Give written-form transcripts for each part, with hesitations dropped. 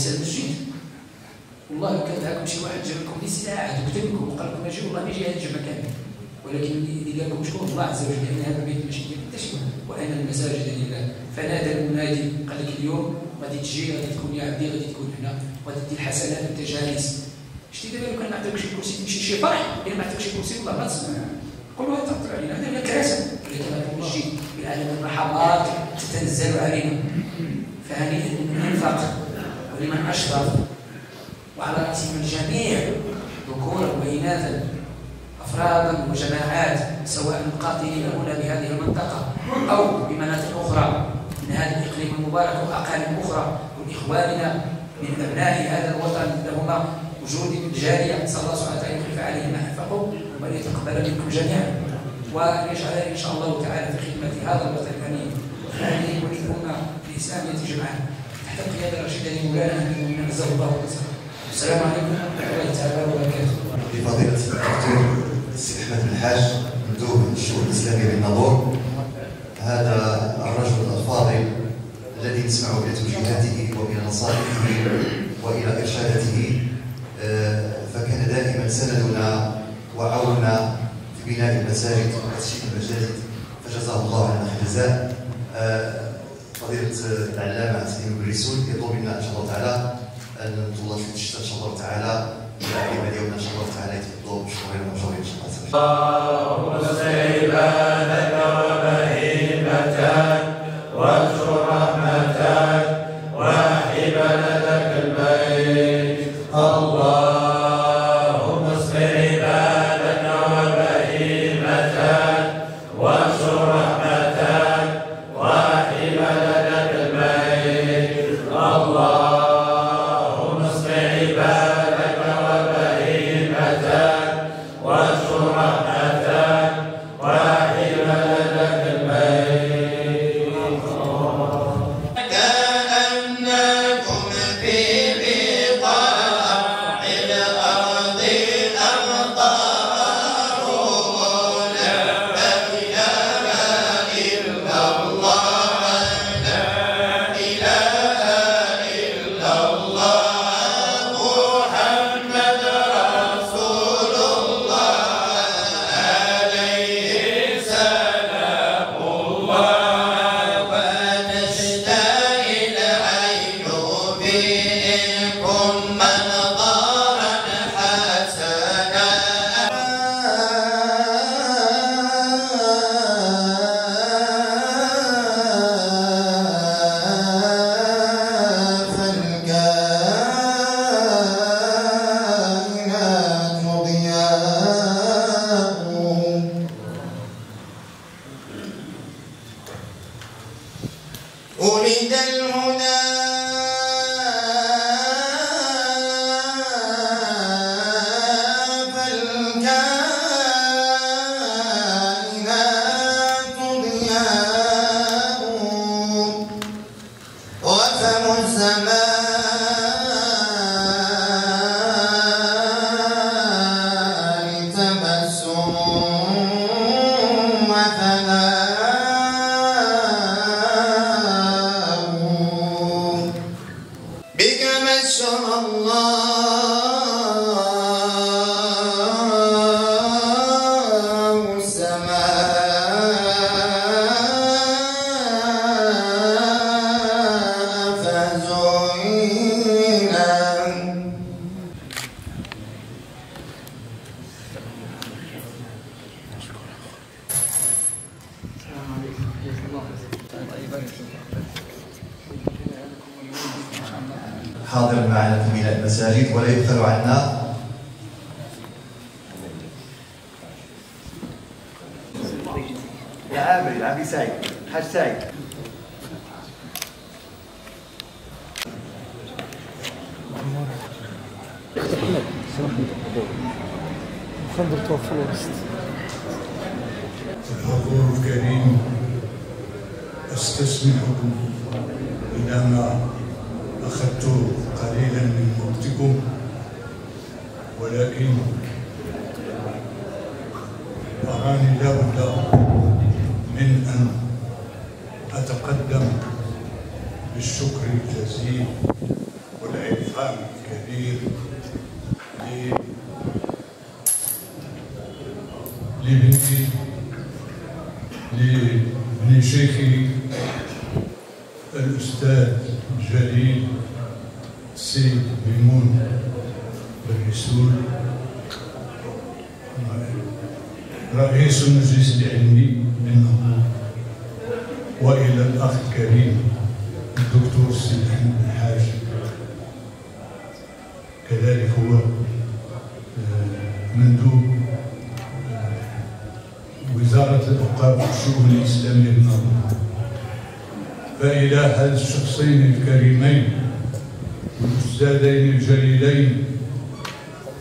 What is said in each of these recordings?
سعد الجيد. والله كان معكم شي واحد جاب لكم الاستعاده وكتب لكم وقال لكم اجي والله ما يجي هذا الجمع كامل، ولكن اللي قال لكم شكون الله عز وجل، لان هذا البيت ماشي ديال حتى شي واحد، وان المساجد لله. فنادى المنادي قال لك اليوم غادي تجي، غادي تكون يا عبدي، غادي تكون هنا، غادي دير الحسنات وانت جالس. شتي دابا لو كان ما عطاكش الكرسي تمشي شي فرح، الا ما عطاكش الكرسي والله ما تسمع، قولوا هذا تهضر علينا، هذا هنا كراسه، ولكن هذا المسجد من عالم المحبات تتنزل علينا. فهنيئا لمن انفق ولمن اشرف، وعلى راسهم الجميع ذكورا واناثا، افرادا وجماعات، سواء مقاتلين هنا بهذه المنطقه او بمناطق اخرى من هذا الاقليم المبارك واقاليم اخرى، ولاخواننا من ابناء هذا الوطن لهما وجود جاريه، نسال الله سبحانه وتعالى ان يخلف عليهم ما انفقوا وان يتقبل منكم جميعا، وان يجعلنا ان شاء الله تعالى في خدمه هذا الوطن الامين وخدمه وللامه الاسلاميه جمعاء تحت القياده الرشيده مولانا امين عزه الله. السلام عليكم ورحمه الله تعالى وبركاته. بفضيله الدكتور السي احمد بن الحاج مندوب الشؤون الاسلاميه بالناظور، هذا الرجل الفاضل الذي نسمع الى توجيهاته والى نصائحه والى ارشاداته، فكان دائما سندنا وعوننا في بناء المساجد وتشييد المساجد، فجزاه الله عنا الجزاء. فضيله العلامه ميمون الرسول يطلب منا ان شاء الله تعالى ان نتطلع في الشتاء ان شاء الله تعالى، والعلم اليوم ان شاء الله تعالى يتفضلوا بشهورين وشهورين ان شاء الله تعالى. حاضر معنا في بناء المساجد ولا يبخل عنا يا عامر، يا عمي سعيد، حاج سعيد. الحضور الكريم، استسمحكم إنما أخذت قليلا من وقتكم، ولكن أراني لا بد من أن أتقدم بالشكر الجزيل والعلم لشيخي الأستاذ الجليل السيد ميمون الرسول رئيس المجلس العلمي بالناظور، وإلى الأخ الكريم الدكتور السيد أحمد بن الحاج، كذلك هو مندوب وزارة الأوقاف والشؤون الإسلامية بالناظور، فإلى هذا الشخصين الكريمين والأستاذين الجليلين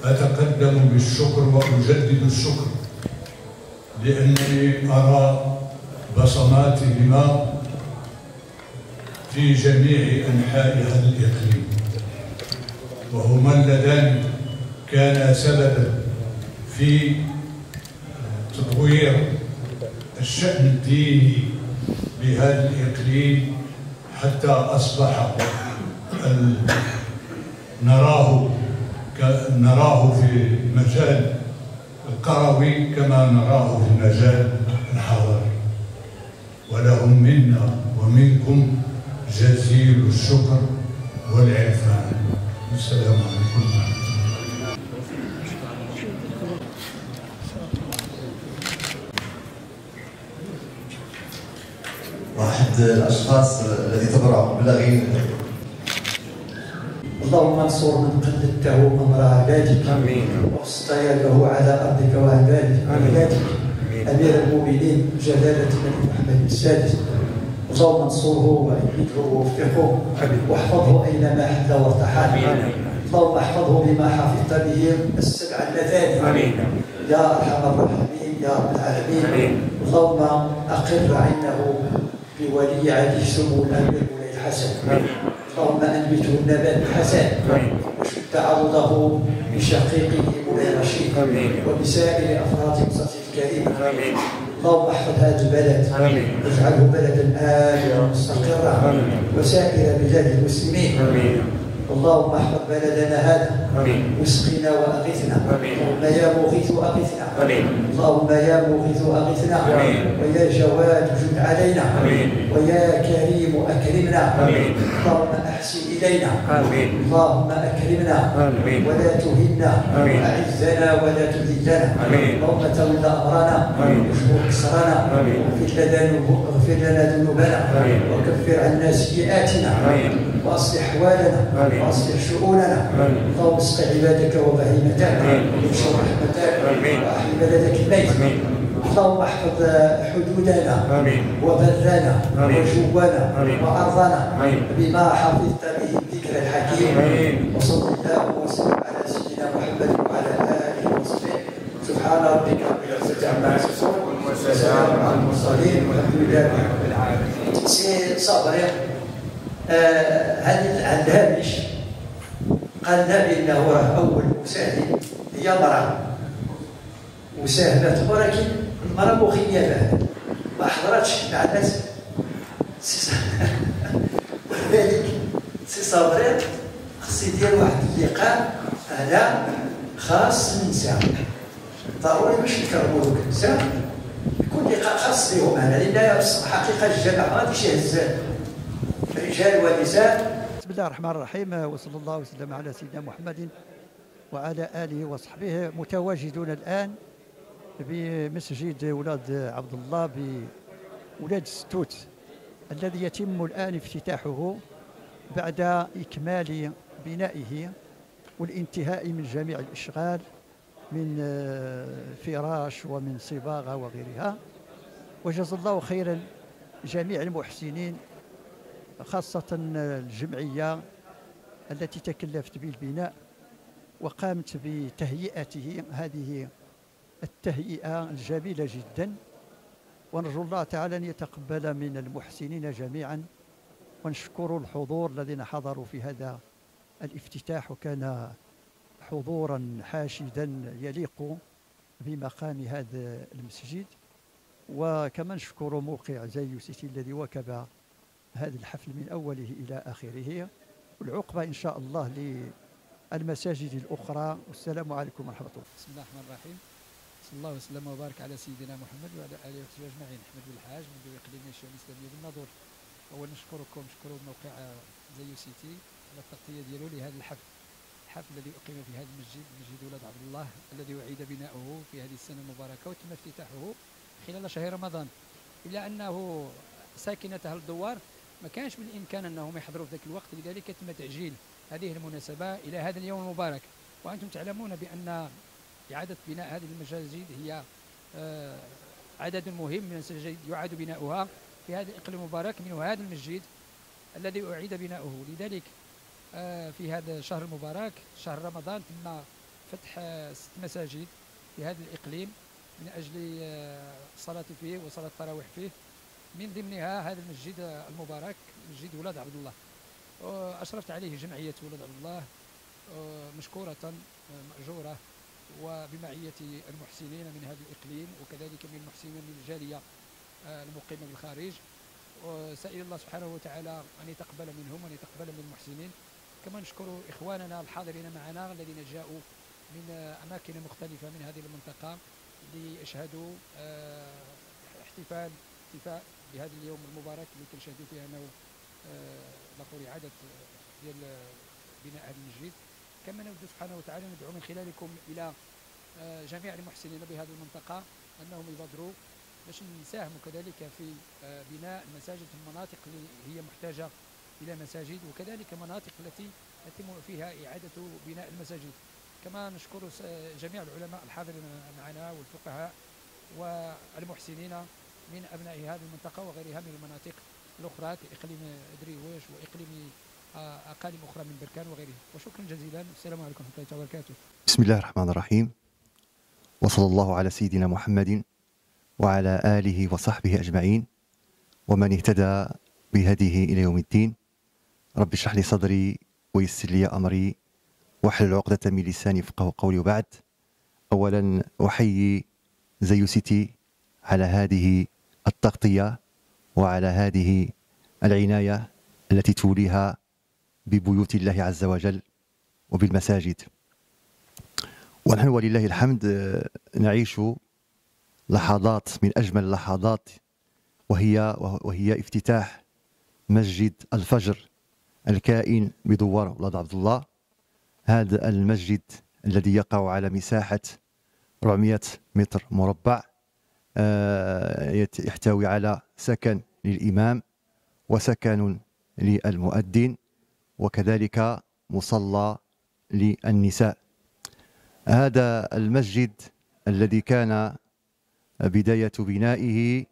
أتقدم بالشكر وأجدد الشكر، لأنني أرى بصماتهما في جميع أنحاء هذا الإقليم، وهما اللذان كانا سببا في تطوير الشأن الديني بهذا الإقليم حتى أصبح نراه في مجال القروي كما نراه في المجال الحضاري، ولهم منا ومنكم جزيل الشكر والعرفان. السلام عليكم ورحمة الله. واحد الأشخاص الذي تبرع بالبلاغين، اللهم انصر من قلدته امر عبادك، وابسط يده على ارضك وعبادك، امير المؤمنين جلاله الملك محمد السادس، اللهم انصره وايده ووفقه، واحفظه اينما حل وارتحل، اللهم احفظه بما حفظت به السبع اللذان يا ارحم الراحمين يا رب العالمين. اللهم اقر عينه بولي عليه سمو الامير مولاي الحسن، اللهم انبته النبات الحسن، وشد عضده بشقيقه مولاي رشيد، وبسائر افراد اسرته الكريمه، اللهم احفظ هذا البلد، واجعله بلدا امنا مستقرا، وسائر بلاد المسلمين، اللهم احفظ بلدنا هذا، واسقنا واغثنا، اللهم يا مغيث اغثنا، اللهم يا مغيث اغثنا، ويا جواد جد علينا، ويا كريم اكرمنا، اللهم احسن الينا، اللهم اكرمنا ولا تهنا، اعزنا ولا تذلنا، اللهم تول امرنا، واشف كسرنا، واغفر لنا ذنوبنا، وكفر عنا سيئاتنا، واصلح احوالنا، واصلح شؤوننا، اللهم اسق عبادك وبهيمتك، وانشر رحمتك، واحي بلدك الميت، اللهم احفظ حدودنا وبرنا وجوانا وارضنا بما حفظت به الذكر الحكيم، وصلى الله وسلم على سيدنا محمد وعلى اله وصحبه، سبحان ربك رب العزه عما يصفون، وسلام على المرسلين، والحمد لله رب العالمين. سي صبري عند هامش قال لنا بانه راه اول مساهم هي المراه، مساهمات ولكن المراه مغيبه، ما حضرتش مع الناس. ولذلك سي صابرين خص يدير واحد اللقاء على خاص النساء، ضروري باش نكرموا ذوك النساء يكون لقاء خاص بهم هنا، لان الحقيقه الجماعه ما غاديش يهزها رجال ونساء. بسم الله الرحمن الرحيم، وصلى الله وسلم على سيدنا محمد وعلى آله وصحبه. متواجدون الآن بمسجد ولاد عبد الله بولاد ستوت، الذي يتم الآن افتتاحه بعد إكمال بنائه والانتهاء من جميع الإشغال من فراش ومن صباغة وغيرها. وجزا الله خيرا جميع المحسنين، خاصة الجمعية التي تكلفت بالبناء وقامت بتهيئته، هذه التهيئة الجميلة جدا، ونرجو الله تعالى أن يتقبل من المحسنين جميعا، ونشكر الحضور الذين حضروا في هذا الافتتاح، وكان حضورا حاشدا يليق بمقام هذا المسجد. وكما نشكر موقع زايو سيتي الذي واكب هذا الحفل من أوله إلى آخره، والعقبة إن شاء الله للمساجد الأخرى. والسلام عليكم ورحمة الله. بسم الله الرحمن الرحيم، صلى الله وسلم وبارك على سيدنا محمد وعلى اله وصحبه اجمعين. أحمد بن الحاج مدير اقليم الشؤون الاسلاميه بالناظور. اولا نشكركم، نشكروا موقع زايو سيتي على التغطيه ديالو لهذا الحفل، الحفل الذي اقيم في هذا المسجد، مسجد ولاد عبد الله الذي اعيد بناؤه في هذه السنه المباركه وتم افتتاحه خلال شهر رمضان، الا انه ساكنه اهل الدوار ما كانش بالامكان انهم يحضروا في ذاك الوقت، لذلك تم تعجيل هذه المناسبه الى هذا اليوم المبارك. وانتم تعلمون بان إعادة بناء هذه المساجد هي عدد مهم من المساجد يعاد بناؤها في هذا الإقليم المبارك، من هذا المسجد الذي أعيد بناؤه. لذلك في هذا الشهر المبارك شهر رمضان تم فتح 6 مساجد في هذا الإقليم من أجل الصلاة فيه وصلاة التراويح فيه، من ضمنها هذا المسجد المبارك مسجد ولاد عبد الله، أشرفت عليه جمعية ولاد عبد الله مشكورة مأجورة وبمعية المحسنين من هذا الإقليم وكذلك من المحسنين من الجالية المقيمة بالخارج. سأل الله سبحانه وتعالى أن يتقبل منهم وأن يتقبل من المحسنين. كما نشكر إخواننا الحاضرين معنا الذين جاءوا من أماكن مختلفة من هذه المنطقة ليشهدوا احتفاء بهذا اليوم المبارك اللي كنشهدوا فيه أنه نقول إعادة ديال بناء هذا المسجد. كما نود سبحانه وتعالى ندعو من خلالكم إلى جميع المحسنين بهذه المنطقة أنهم يبادروا باش نساهموا كذلك في بناء المساجد في المناطق اللي هي محتاجة إلى مساجد، وكذلك مناطق التي يتم فيها إعادة بناء المساجد. كما نشكر جميع العلماء الحاضرين معنا والفقهاء والمحسنين من أبناء هذه المنطقة وغيرها من المناطق الأخرى كإقليم دريويش وإقليم أقاليم أخرى من بركان وغيره. وشكرا جزيلا، والسلام عليكم ورحمة الله وبركاته. بسم الله الرحمن الرحيم، وصلى الله على سيدنا محمد وعلى آله وصحبه أجمعين ومن اهتدى بهديه إلى يوم الدين. رب اشرح لي صدري ويسر لي أمري واحلل عقدة من لساني يفقهوا قولي. وبعد، أولا أحيي زايو سيتي على هذه التغطية وعلى هذه العناية التي توليها ببيوت الله عز وجل وبالمساجد. ونحن ولله الحمد نعيش لحظات من أجمل اللحظات، وهي افتتاح مسجد الفجر الكائن بدوار ولاد عبد الله. هذا المسجد الذي يقع على مساحة 400 متر مربع، يحتوي على سكن للإمام وسكن للمؤذن وكذلك مصلى للنساء. هذا المسجد الذي كان بداية بنائه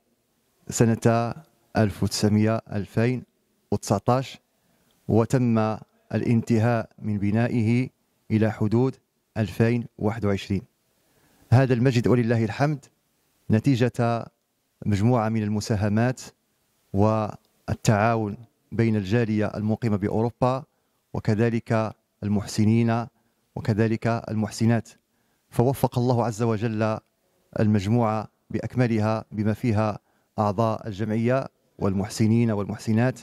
سنة 1919 وتم الانتهاء من بنائه إلى حدود 2021. هذا المسجد ولله الحمد نتيجة مجموعة من المساهمات والتعاون بين الجالية المقيمة بأوروبا وكذلك المحسنين وكذلك المحسنات، فوفق الله عز وجل المجموعة بأكملها بما فيها أعضاء الجمعية والمحسنين والمحسنات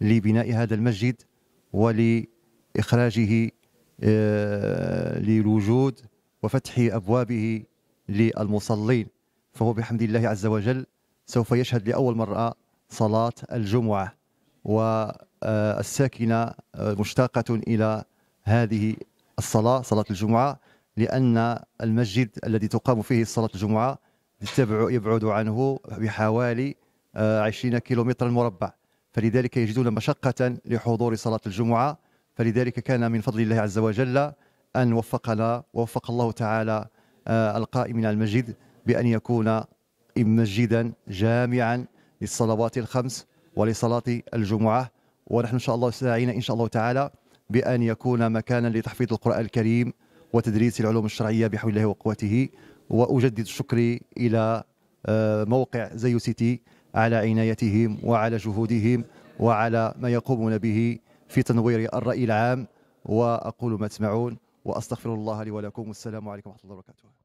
لبناء هذا المسجد ولإخراجه للوجود وفتح أبوابه للمصلين. فهو بحمد الله عز وجل سوف يشهد لأول مرة صلاة الجمعة، والساكنة مشتاقة إلى هذه الصلاة، صلاة الجمعة، لأن المسجد الذي تقام فيه صلاة الجمعة يبعد عنه بحوالي 20 كيلومترا مربع، فلذلك يجدون مشقة لحضور صلاة الجمعة. فلذلك كان من فضل الله عز وجل أن وفقنا ووفق الله تعالى القائمين على المسجد بأن يكون مسجدا جامعا للصلوات الخمس ولصلاة الجمعة. ونحن إن شاء الله ساعين إن شاء الله تعالى بأن يكون مكانا لتحفيظ القرآن الكريم وتدريس العلوم الشرعية بحول الله وقوته. وأجدد شكري إلى موقع زايو سيتي على عنايتهم وعلى جهودهم وعلى ما يقومون به في تنوير الرأي العام. وأقول ما تسمعون وأستغفر الله لي ولكم، والسلام عليكم ورحمة الله وبركاته.